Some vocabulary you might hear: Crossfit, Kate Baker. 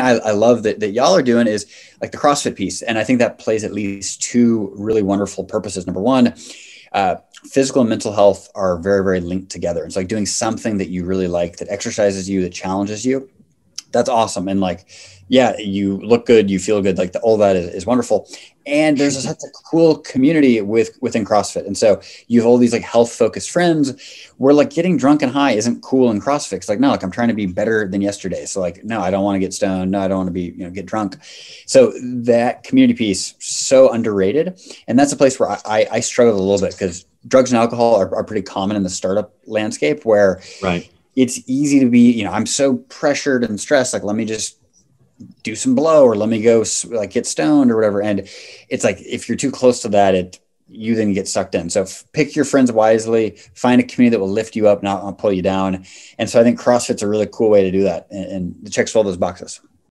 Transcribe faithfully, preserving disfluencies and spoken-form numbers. I, I love that, that y'all are doing is like the CrossFit piece. And I think that plays at least two really wonderful purposes. Number one, uh, physical and mental health are very, very linked together. It's like doing something that you really like, that exercises you, that challenges you. That's awesome. And like, yeah, you look good, you feel good. Like the, all that is, is wonderful. And there's such a cool community with within CrossFit. And so you have all these like health focused friends where like getting drunk and high isn't cool in CrossFit. It's like, no, like I'm trying to be better than yesterday. So like, no, I don't want to get stoned. No, I don't want to be, you know, get drunk. So that community piece, so underrated. And that's a place where I, I, I struggle a little bit because drugs and alcohol are, are pretty common in the startup landscape where right. it's easy to be, you know, I'm so pressured and stressed. Like, let me just do some blow or let me go like get stoned or whatever. And it's like, if you're too close to that, it, you then get sucked in. So f- pick your friends wisely, find a community that will lift you up, not pull you down. And so I think CrossFit's a really cool way to do that. And, and it checks all those boxes.